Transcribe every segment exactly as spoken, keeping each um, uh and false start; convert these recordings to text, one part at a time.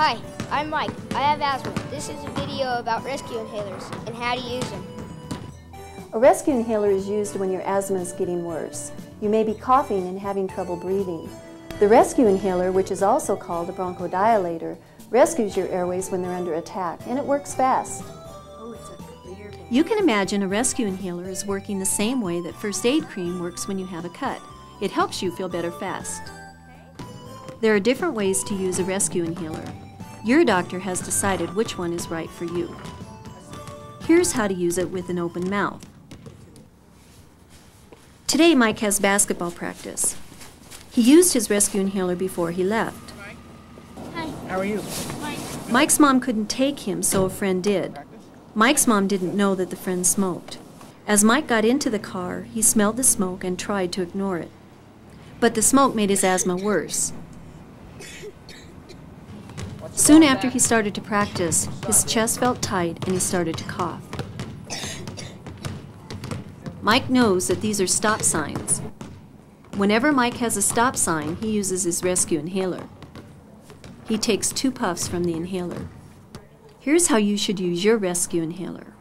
Hi, I'm Mike. I have asthma. This is a video about rescue inhalers and how to use them. A rescue inhaler is used when your asthma is getting worse. You may be coughing and having trouble breathing. The rescue inhaler, which is also called a bronchodilator, rescues your airways when they're under attack, and it works fast. You can imagine a rescue inhaler is working the same way that first aid cream works when you have a cut. It helps you feel better fast. There are different ways to use a rescue inhaler. Your doctor has decided which one is right for you. Here's how to use it with an open mouth. Today Mike has basketball practice. He used his rescue inhaler before he left. Hi. How are you? Mike. Mike's mom couldn't take him, so a friend did. Mike's mom didn't know that the friend smoked. As Mike got into the car, he smelled the smoke and tried to ignore it. But the smoke made his asthma worse. Soon after he started to practice, his chest felt tight and he started to cough. Mike knows that these are stop signs. Whenever Mike has a stop sign, he uses his rescue inhaler. He takes two puffs from the inhaler. Here's how you should use your rescue inhaler.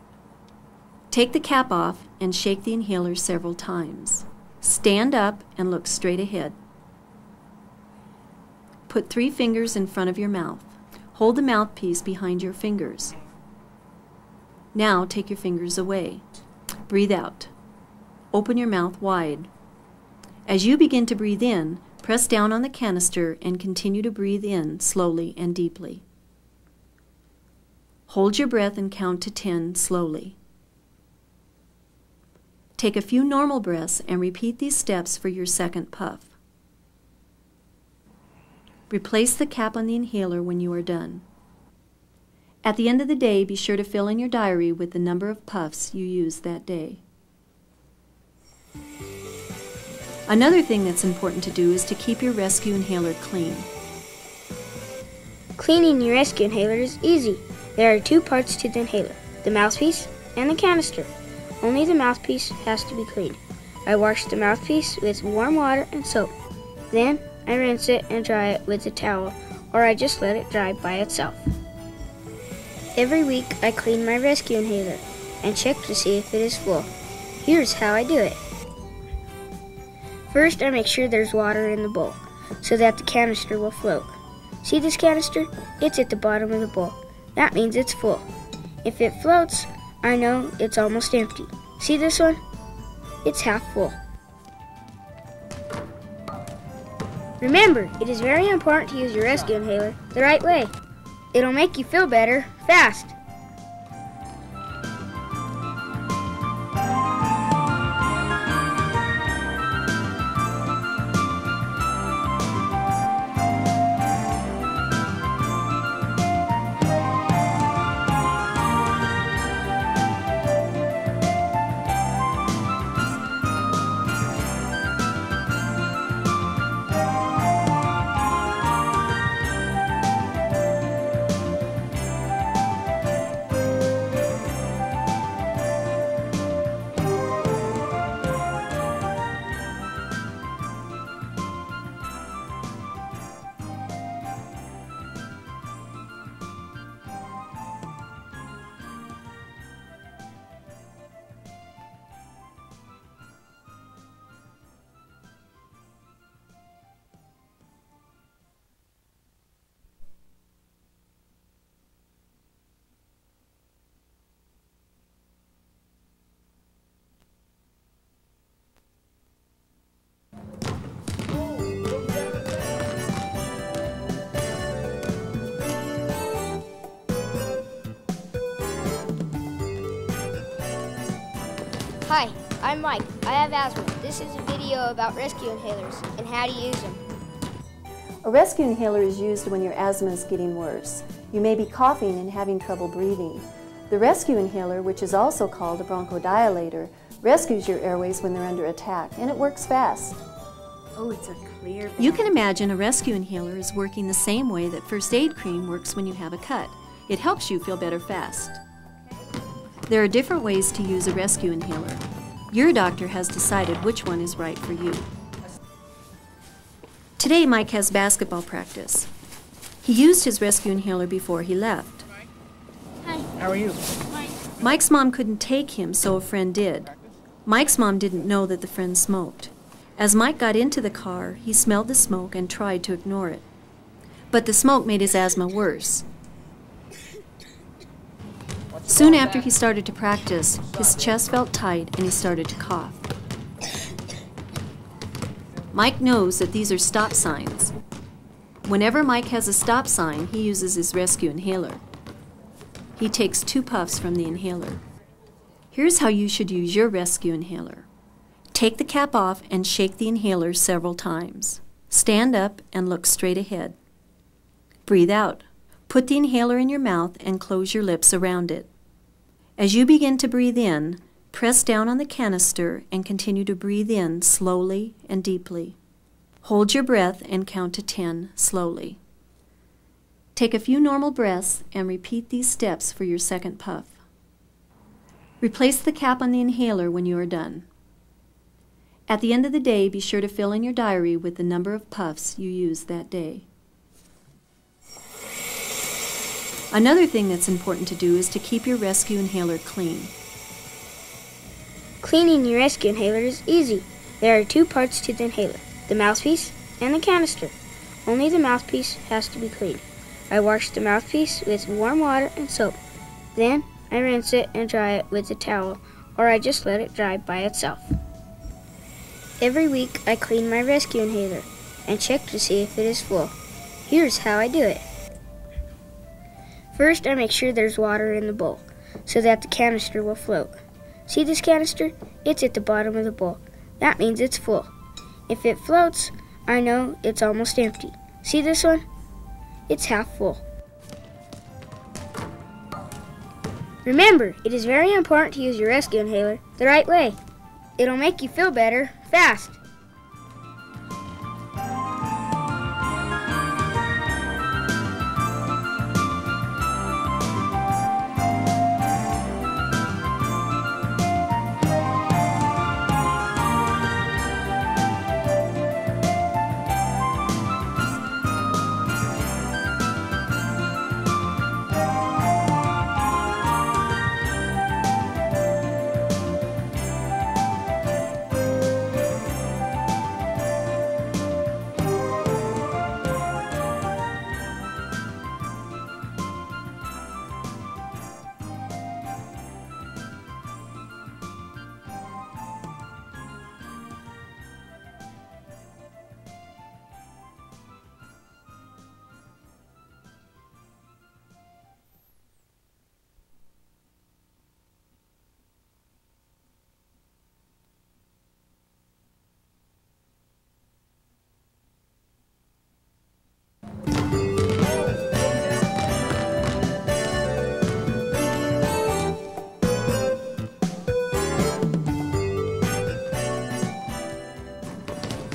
Take the cap off and shake the inhaler several times. Stand up and look straight ahead. Put three fingers in front of your mouth. Hold the mouthpiece behind your fingers. Now take your fingers away. Breathe out. Open your mouth wide. As you begin to breathe in, press down on the canister and continue to breathe in slowly and deeply. Hold your breath and count to ten slowly. Take a few normal breaths and repeat these steps for your second puff. Replace the cap on the inhaler when you are done. At the end of the day, be sure to fill in your diary with the number of puffs you used that day. Another thing that's important to do is to keep your rescue inhaler clean. Cleaning your rescue inhaler is easy. There are two parts to the inhaler, the mouthpiece and the canister. Only the mouthpiece has to be cleaned. I wash the mouthpiece with warm water and soap. Then I rinse it and dry it with a towel, or I just let it dry by itself. Every week I clean my rescue inhaler and check to see if it is full. Here's how I do it. First, I make sure there's water in the bowl so that the canister will float. See this canister? It's at the bottom of the bowl. That means it's full. If it floats, I know it's almost empty. See this one? It's half full. Remember, it is very important to use your rescue inhaler the right way. It'll make you feel better fast. Hi, I'm Mike. I have asthma. This is a video about rescue inhalers and how to use them. A rescue inhaler is used when your asthma is getting worse. You may be coughing and having trouble breathing. The rescue inhaler, which is also called a bronchodilator, rescues your airways when they're under attack, and it works fast. Oh, it's a clear bag. You can imagine a rescue inhaler is working the same way that first aid cream works when you have a cut. It helps you feel better fast. There are different ways to use a rescue inhaler. Your doctor has decided which one is right for you. Today Mike has basketball practice. He used his rescue inhaler before he left. Hi. How are you? Mike. Mike's mom couldn't take him, so a friend did. Mike's mom didn't know that the friend smoked. As Mike got into the car, he smelled the smoke and tried to ignore it. But the smoke made his asthma worse. Soon after he started to practice, his chest felt tight and he started to cough. Mike knows that these are stop signs. Whenever Mike has a stop sign, he uses his rescue inhaler. He takes two puffs from the inhaler. Here's how you should use your rescue inhaler. Take the cap off and shake the inhaler several times. Stand up and look straight ahead. Breathe out. Put the inhaler in your mouth and close your lips around it. As you begin to breathe in, press down on the canister and continue to breathe in slowly and deeply. Hold your breath and count to ten slowly. Take a few normal breaths and repeat these steps for your second puff. Replace the cap on the inhaler when you are done. At the end of the day, be sure to fill in your diary with the number of puffs you used that day. Another thing that's important to do is to keep your rescue inhaler clean. Cleaning your rescue inhaler is easy. There are two parts to the inhaler, the mouthpiece and the canister. Only the mouthpiece has to be cleaned. I wash the mouthpiece with warm water and soap. Then I rinse it and dry it with a towel, or I just let it dry by itself. Every week I clean my rescue inhaler and check to see if it is full. Here's how I do it. First, I make sure there's water in the bowl so that the canister will float. See this canister? It's at the bottom of the bowl. That means it's full. If it floats, I know it's almost empty. See this one? It's half full. Remember, it is very important to use your rescue inhaler the right way. It'll make you feel better fast.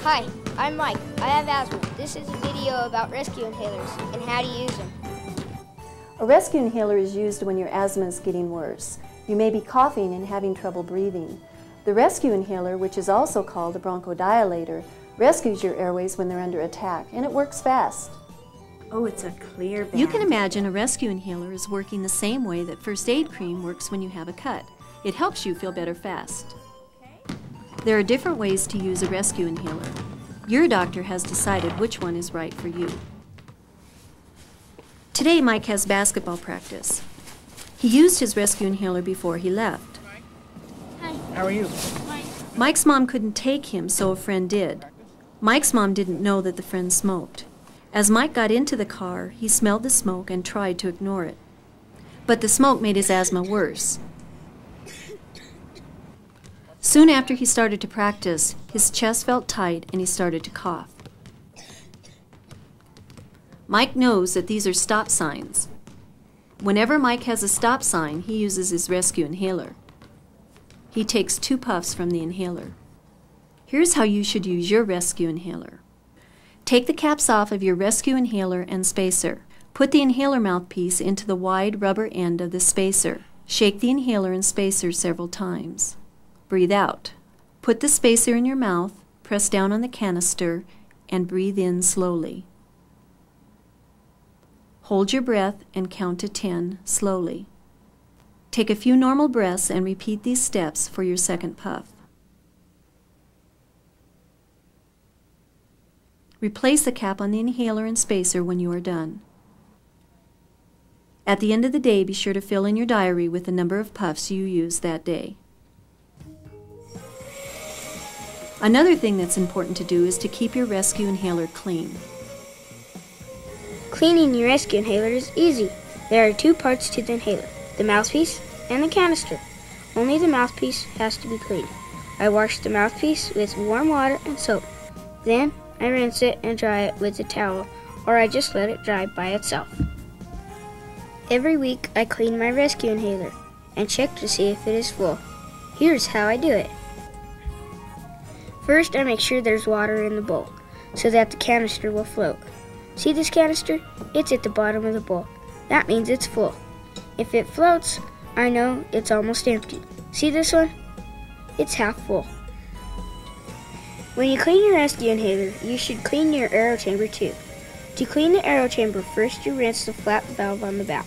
Hi, I'm Mike. I have asthma. This is a video about rescue inhalers and how to use them. A rescue inhaler is used when your asthma is getting worse. You may be coughing and having trouble breathing. The rescue inhaler, which is also called a bronchodilator, rescues your airways when they're under attack, and it works fast. Oh, it's a clear band. You can imagine a rescue inhaler is working the same way that first aid cream works when you have a cut. It helps you feel better fast. There are different ways to use a rescue inhaler. Your doctor has decided which one is right for you. Today, Mike has basketball practice. He used his rescue inhaler before he left. Hi. How are you? Mike. Mike's mom couldn't take him, so a friend did. Mike's mom didn't know that the friend smoked. As Mike got into the car, he smelled the smoke and tried to ignore it. But the smoke made his asthma worse. Soon after he started to practice, his chest felt tight and he started to cough. Mike knows that these are stop signs. Whenever Mike has a stop sign, he uses his rescue inhaler. He takes two puffs from the inhaler. Here's how you should use your rescue inhaler. Take the caps off of your rescue inhaler and spacer. Put the inhaler mouthpiece into the wide rubber end of the spacer. Shake the inhaler and spacer several times. Breathe out. Put the spacer in your mouth, press down on the canister, and breathe in slowly. Hold your breath and count to ten slowly. Take a few normal breaths and repeat these steps for your second puff. Replace the cap on the inhaler and spacer when you are done. At the end of the day, be sure to fill in your diary with the number of puffs you used that day. Another thing that's important to do is to keep your rescue inhaler clean. Cleaning your rescue inhaler is easy. There are two parts to the inhaler, the mouthpiece and the canister. Only the mouthpiece has to be cleaned. I wash the mouthpiece with warm water and soap. Then I rinse it and dry it with a towel, or I just let it dry by itself. Every week I clean my rescue inhaler and check to see if it is full. Here's how I do it. First, I make sure there's water in the bowl so that the canister will float. See this canister? It's at the bottom of the bowl. That means it's full. If it floats, I know it's almost empty. See this one? It's half full. When you clean your rescue inhaler, you should clean your aero chamber too. To clean the aero chamber, first you rinse the flap valve on the back.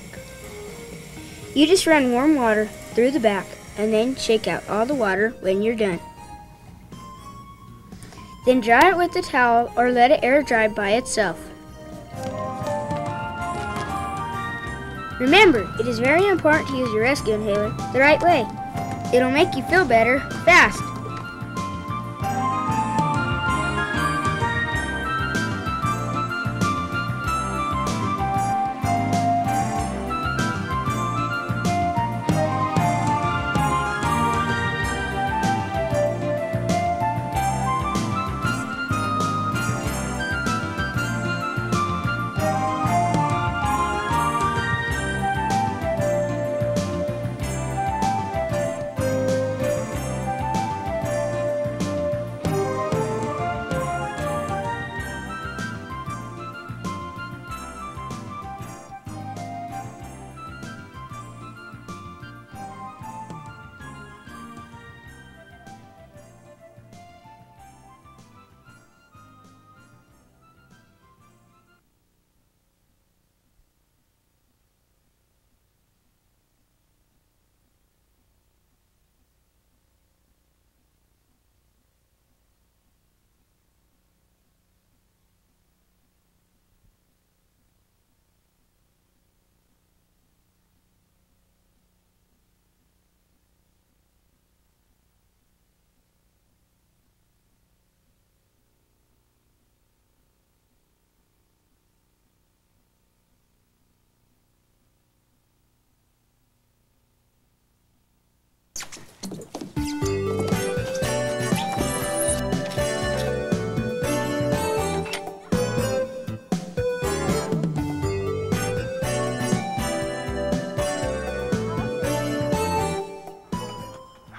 You just run warm water through the back and then shake out all the water when you're done. Then dry it with a towel or let it air dry by itself. Remember, it is very important to use your rescue inhaler the right way. It'll make you feel better fast.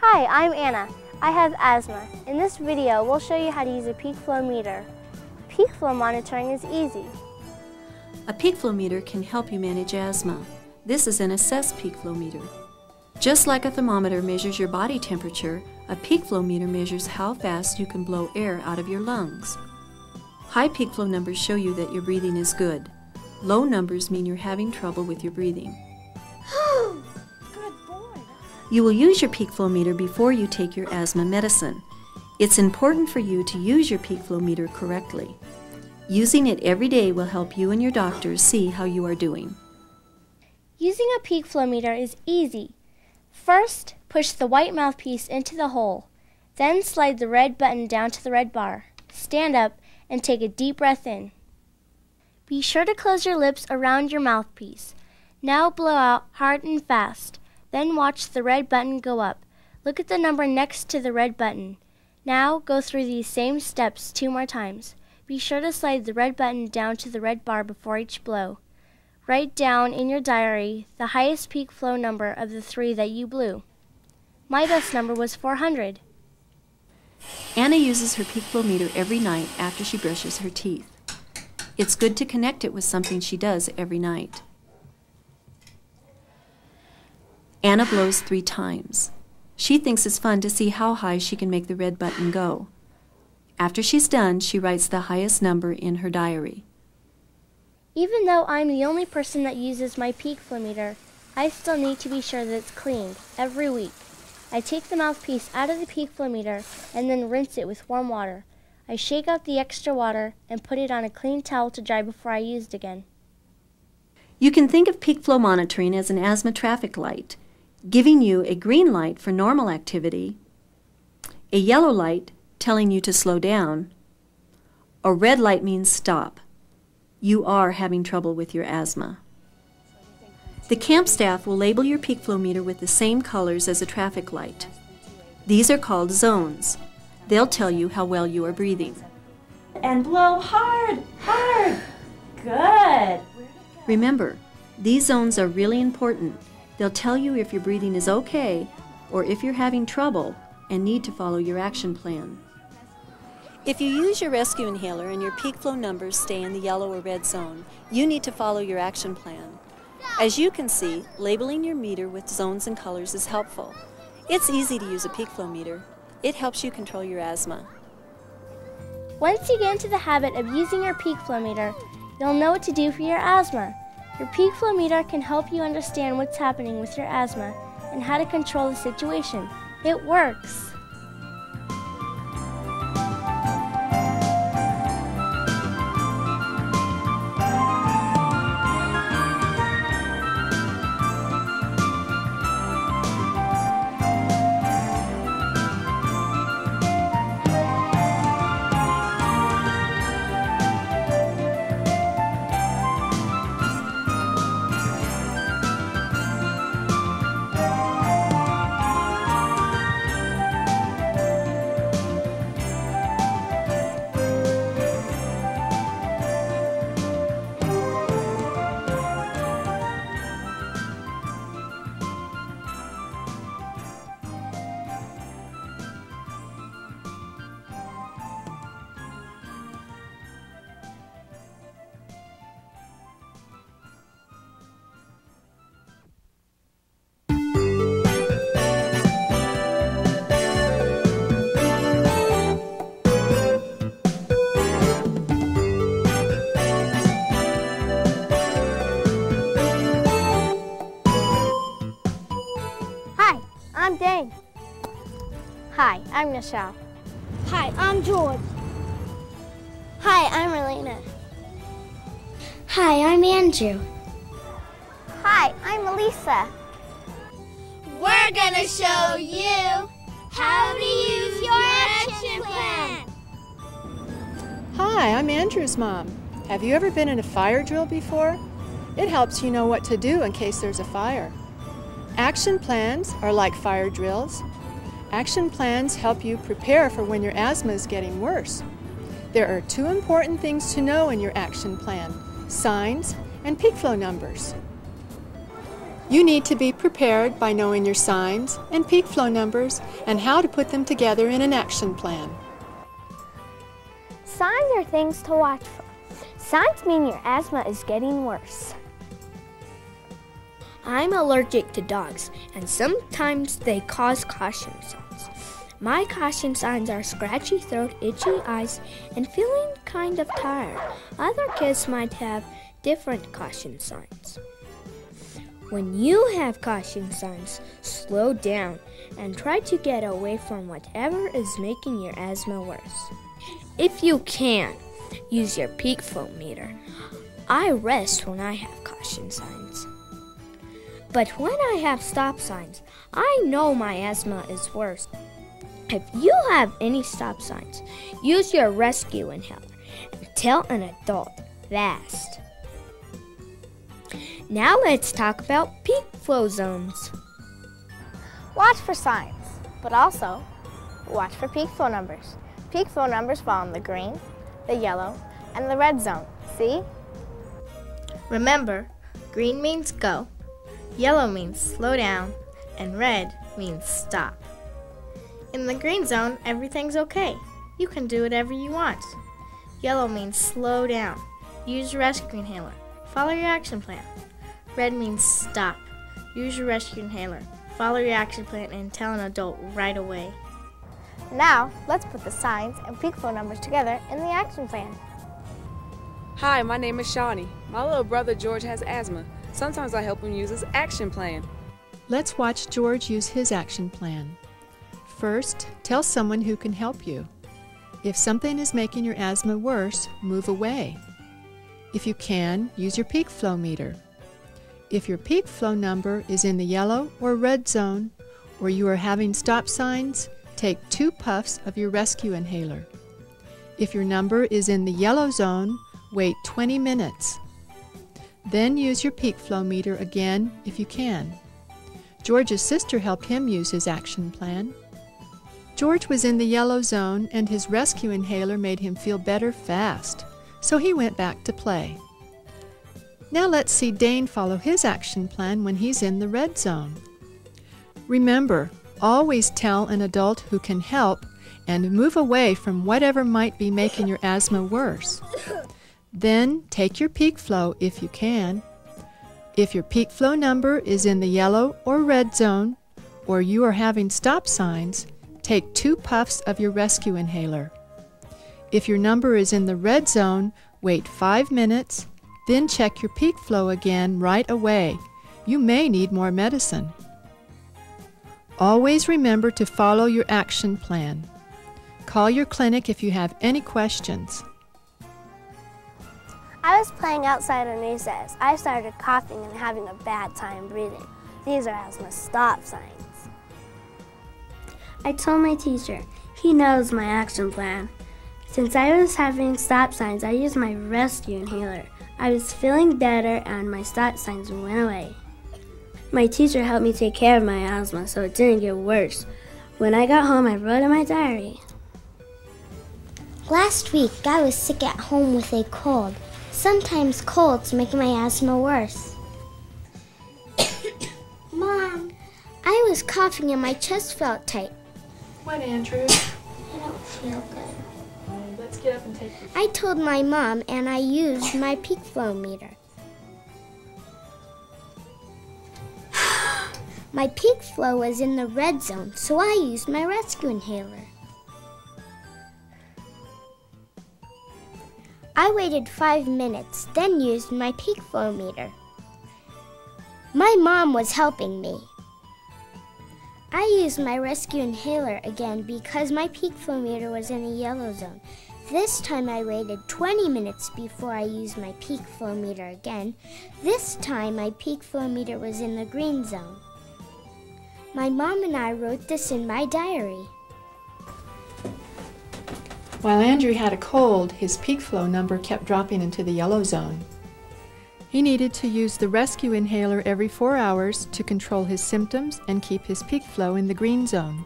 Hi, I'm Anna. I have asthma. In this video, we'll show you how to use a peak flow meter. Peak flow monitoring is easy. A peak flow meter can help you manage asthma. This is an Assess peak flow meter. Just like a thermometer measures your body temperature, a peak flow meter measures how fast you can blow air out of your lungs. High peak flow numbers show you that your breathing is good. Low numbers mean you're having trouble with your breathing. You will use your peak flow meter before you take your asthma medicine. It's important for you to use your peak flow meter correctly. Using it every day will help you and your doctors see how you are doing. Using a peak flow meter is easy. First, push the white mouthpiece into the hole. Then slide the red button down to the red bar. Stand up and take a deep breath in. Be sure to close your lips around your mouthpiece. Now blow out hard and fast. Then watch the red button go up. Look at the number next to the red button. Now go through these same steps two more times. Be sure to slide the red button down to the red bar before each blow. Write down in your diary the highest peak flow number of the three that you blew. My best number was four hundred. Anna uses her peak flow meter every night after she brushes her teeth. It's good to connect it with something she does every night. Anna blows three times. She thinks it's fun to see how high she can make the red button go. After she's done, she writes the highest number in her diary. Even though I'm the only person that uses my Peak Flow meter, I still need to be sure that it's cleaned every week. I take the mouthpiece out of the Peak Flow meter and then rinse it with warm water. I shake out the extra water and put it on a clean towel to dry before I use it again. You can think of Peak Flow monitoring as an asthma traffic light, giving you a green light for normal activity, a yellow light telling you to slow down, a red light means stop. You are having trouble with your asthma. The camp staff will label your Peak Flow meter with the same colors as a traffic light. These are called zones. They'll tell you how well you are breathing. And blow hard, hard. Good. Remember, these zones are really important. They'll tell you if your breathing is okay or if you're having trouble and need to follow your action plan. If you use your rescue inhaler and your Peak Flow numbers stay in the yellow or red zone, you need to follow your action plan. As you can see, labeling your meter with zones and colors is helpful. It's easy to use a Peak Flow meter. It helps you control your asthma. Once you get into the habit of using your Peak Flow meter, you'll know what to do for your asthma. Your Peak Flow meter can help you understand what's happening with your asthma and how to control the situation. It works! Hi, I'm Michelle. Hi, I'm George. Hi, I'm Elena. Hi, I'm Andrew. Hi, I'm Elisa. We're gonna show you how to use your action plan. Hi, I'm Andrew's mom. Have you ever been in a fire drill before? It helps you know what to do in case there's a fire. Action plans are like fire drills. Action plans help you prepare for when your asthma is getting worse. There are two important things to know in your action plan, signs and Peak Flow numbers. You need to be prepared by knowing your signs and Peak Flow numbers and how to put them together in an action plan. Signs are things to watch for. Signs mean your asthma is getting worse. I'm allergic to dogs, and sometimes they cause caution signs. My caution signs are scratchy throat, itchy eyes, and feeling kind of tired. Other kids might have different caution signs. When you have caution signs, slow down and try to get away from whatever is making your asthma worse. If you can, use your Peak Flow meter. I rest when I have caution signs. But when I have stop signs, I know my asthma is worse. If you have any stop signs, use your rescue inhaler and tell an adult fast. Now let's talk about Peak Flow zones. Watch for signs, but also watch for Peak Flow numbers. Peak Flow numbers fall in the green, the yellow, and the red zone. See? Remember, green means go. Yellow means slow down, and red means stop. In the green zone, everything's okay. You can do whatever you want. Yellow means slow down. Use your rescue inhaler. Follow your action plan. Red means stop. Use your rescue inhaler. Follow your action plan and tell an adult right away. Now, let's put the signs and Peak Flow numbers together in the action plan. Hi, my name is Shawnee. My little brother George has asthma. Sometimes I help him use his action plan. Let's watch George use his action plan. First, tell someone who can help you. If something is making your asthma worse, move away. If you can, use your peak flow meter. If your peak flow number is in the yellow or red zone, or you are having stop signs, take two puffs of your rescue inhaler. If your number is in the yellow zone, wait twenty minutes. Then use your peak flow meter again if you can. George's sister helped him use his action plan. George was in the yellow zone and his rescue inhaler made him feel better fast, so he went back to play. Now let's see Dane follow his action plan when he's in the red zone. Remember, always tell an adult who can help and move away from whatever might be making your asthma worse. Then take your peak flow if you can. If your peak flow number is in the yellow or red zone, or you are having stop signs, take two puffs of your rescue inhaler. If your number is in the red zone, wait five minutes, then check your peak flow again right away. You may need more medicine. Always remember to follow your action plan. Call your clinic if you have any questions. I was playing outside on recess. I started coughing and having a bad time breathing. These are asthma stop signs. I told my teacher, he knows my action plan. Since I was having stop signs, I used my rescue inhaler. I was feeling better and my stop signs went away. My teacher helped me take care of my asthma so it didn't get worse. When I got home, I wrote in my diary. Last week, I was sick at home with a cold. Sometimes colds make my asthma worse. Mom, I was coughing and my chest felt tight. What, Andrew? I don't feel good. All right, let's get up and take your... I told my mom and I used my peak flow meter. My peak flow was in the red zone, so I used my rescue inhaler. I waited five minutes, then used my peak flow meter. My mom was helping me. I used my rescue inhaler again because my peak flow meter was in the yellow zone. This time I waited twenty minutes before I used my peak flow meter again. This time my peak flow meter was in the green zone. My mom and I wrote this in my diary. While Andrew had a cold, his peak flow number kept dropping into the yellow zone. He needed to use the rescue inhaler every four hours to control his symptoms and keep his peak flow in the green zone.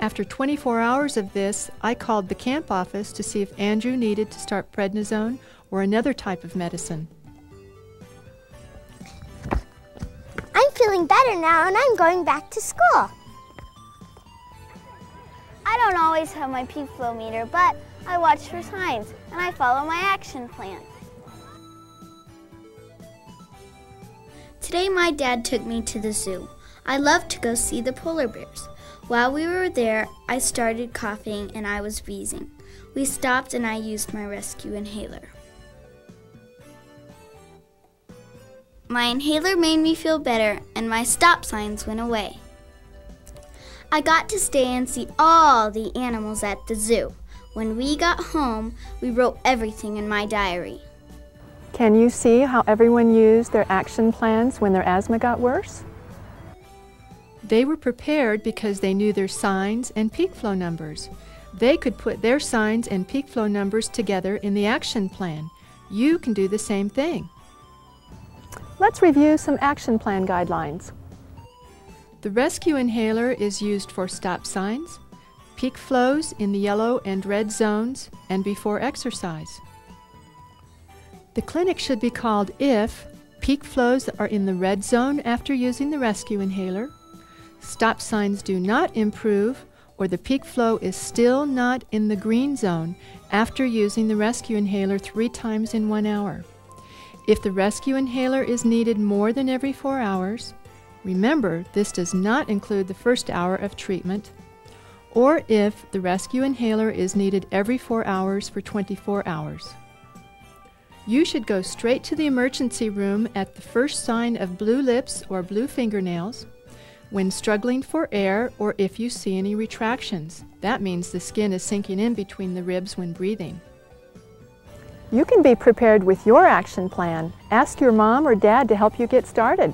After twenty-four hours of this, I called the camp office to see if Andrew needed to start prednisone or another type of medicine. Feeling better now and I'm going back to school. I don't always have my peak flow meter, but I watch for signs and I follow my action plan. Today my dad took me to the zoo. I love to go see the polar bears. While we were there, I started coughing and I was wheezing. We stopped and I used my rescue inhaler. My inhaler made me feel better, and my stop signs went away. I got to stay and see all the animals at the zoo. When we got home, we wrote everything in my diary. Can you see how everyone used their action plans when their asthma got worse? They were prepared because they knew their signs and peak flow numbers. They could put their signs and peak flow numbers together in the action plan. You can do the same thing. Let's review some action plan guidelines. The rescue inhaler is used for stop signs, peak flows in the yellow and red zones, and before exercise. The clinic should be called if peak flows are in the red zone after using the rescue inhaler, stop signs do not improve, or the peak flow is still not in the green zone after using the rescue inhaler three times in one hour. If the rescue inhaler is needed more than every four hours, remember this does not include the first hour of treatment, or if the rescue inhaler is needed every four hours for twenty-four hours. You should go straight to the emergency room at the first sign of blue lips or blue fingernails, when struggling for air, or if you see any retractions. That means the skin is sinking in between the ribs when breathing. You can be prepared with your action plan. Ask your mom or dad to help you get started.